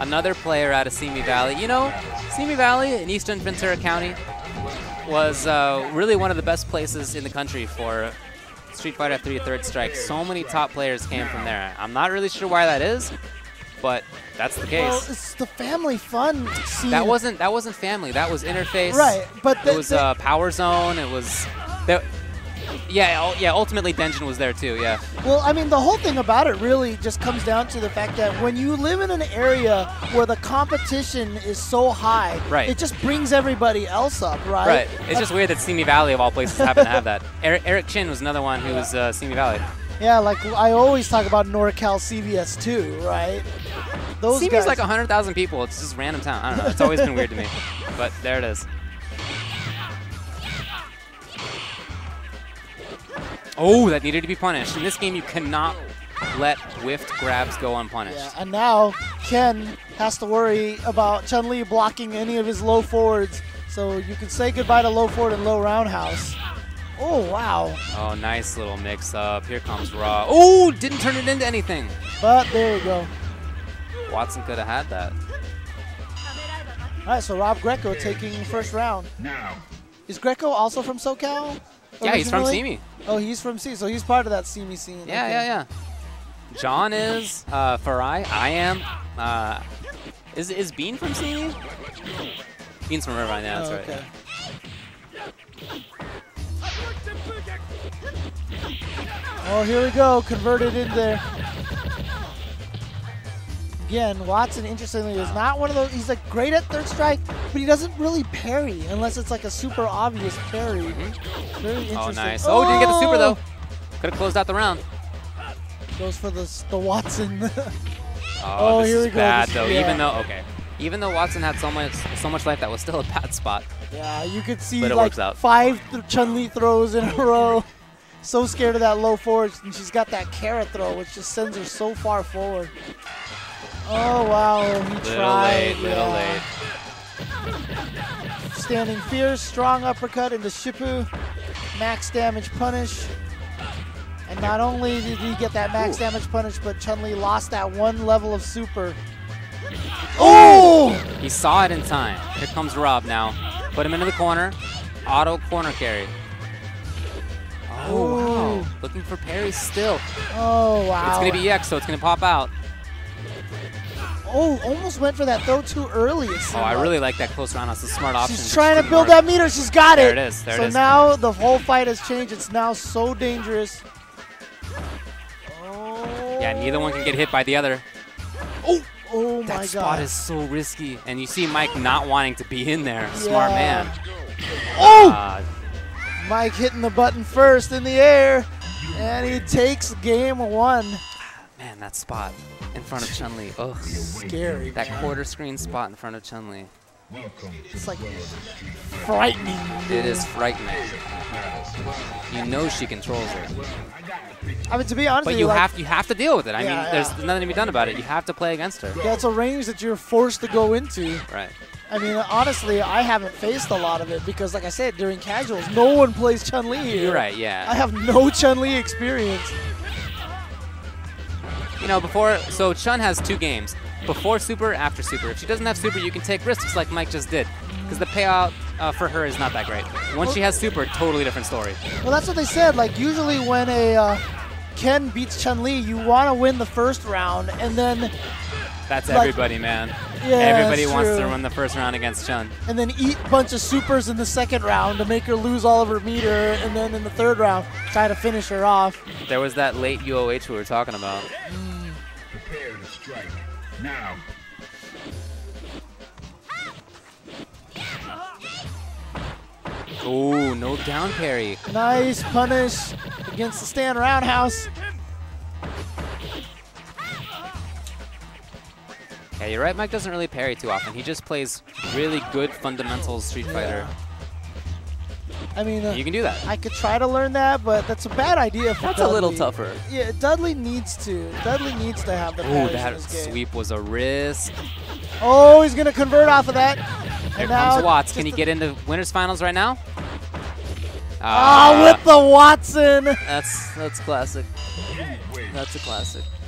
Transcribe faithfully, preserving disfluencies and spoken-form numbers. another player out of Simi Valley. You know, Simi Valley in eastern Ventura County was uh, really one of the best places in the country for Street Fighter three Third Strike. So many top players came from there. I'm not really sure why that is, but that's the case. Well, it's the family fun scene. That wasn't that wasn't family. That was Interface. Right, but the, it was uh, Power Zone. It was, there, yeah, yeah. Ultimately, Denjin was there too. Yeah. Well, I mean, the whole thing about it really just comes down to the fact that when you live in an area where the competition is so high, right, it just brings everybody else up, right? Right. It's like, just weird that Simi Valley of all places happened to have that. Eric, Eric Chin was another one who yeah. was uh, Simi Valley. Yeah, like I always talk about NorCal C B S too, right? Those Simi's guys, like one hundred thousand people. It's just random town. I don't know. It's always been weird to me. But there it is. Oh, that needed to be punished. In this game, you cannot let whiffed grabs go unpunished. Yeah, and now Ken has to worry about Chun-Li blocking any of his low forwards. So you can say goodbye to low forward and low roundhouse. Oh, wow. Oh, nice little mix up. Here comes Raw. Oh, didn't turn it into anything. But there you go. Watson could have had that. All right, so Rob Greco taking first round. Now, is Greco also from SoCal? Originally? Yeah, he's from Simi. Oh, he's from Simi, so he's part of that Simi scene. Yeah, okay. yeah, yeah. John is, uh, Farai, I am. Uh, is, is Bean from Simi? Bean's from Irvine, yeah, that's oh, okay. right. Oh, here we go, converted in there. Again, Watson, interestingly, is not one of those, he's like great at third strike, but he doesn't really parry unless it's like a super obvious parry. Mm-hmm. Very interesting. Oh, nice. Oh, oh, didn't get the super though. Could have closed out the round. Goes for the, the Watson. oh, oh this here is we go. bad this, though, yeah. even though, okay. Even though Watson had so much so much life, that was still a bad spot. Yeah, you could see like five th Chun-Li throws in a row. So scared of that low forward, and she's got that carrot throw, which just sends her so far forward. Oh, wow, he little tried. Late, yeah. Little late. Standing fierce, strong uppercut into Shippu. Max damage punish. And not only did he get that max Ooh. damage punish, but Chun-Li lost that one level of super. Oh! He saw it in time. Here comes Rob now. Put him into the corner. Auto corner carry. Oh, wow. Looking for parries still. Oh, wow. It's going to be E X, so it's going to pop out. Oh, almost went for that throw too early. Oh, I really like that close roundhouse. It's a smart option. She's trying to build that meter. She's got it. There it is. There it is. So now the whole fight has changed. It's now so dangerous. Oh. Yeah, neither one can get hit by the other. Oh. Oh my God. That spot is so risky. And you see Mike not wanting to be in there. Yeah. Smart man. Oh! Uh, Mike hitting the button first in the air. And he takes game one. Man, that spot in front of Chun-Li. Oh, scary. That quarter screen spot in front of Chun-Li. It's like frightening. It is frightening. You know she controls it. I mean, to be honest, but you like, have you have to deal with it. I yeah, mean, yeah. there's nothing to be done about it. You have to play against her. That's a range that you're forced to go into. Right. I mean, honestly, I haven't faced a lot of it because, like I said, during casuals, no one plays Chun-Li here. You're right. Yeah. I have no Chun-Li experience. You know, before so Chun has two games. Before super, after super. If she doesn't have super, you can take risks like Mike just did, because the payout uh, for her is not that great. Once well, she has super, totally different story. Well, that's what they said. Like usually when a uh, Ken beats Chun-Li, you want to win the first round, and then that's like, everybody, man. Yeah, everybody wants true. to win the first round against Chun. And then eat a bunch of supers in the second round to make her lose all of her meter, and then in the third round try to finish her off. There was that late U O H we were talking about. Mm. Prepare to strike. Now. Oh, no down parry. Nice punish against the stand roundhouse. Yeah, you're right, Mike doesn't really parry too often. He just plays really good fundamentals Street Fighter. Yeah. I mean, uh, you can do that. I could try to learn that, but that's a bad idea for That's Dudley. a little tougher. Yeah, Dudley needs to. Dudley needs to have the parry. Oh, that sweep game. was a risk. Oh, he's going to convert off of that. Here and comes Watts. Can he get into winners finals right now? Ah, uh, oh, with the Watson. That's that's classic. That's a classic.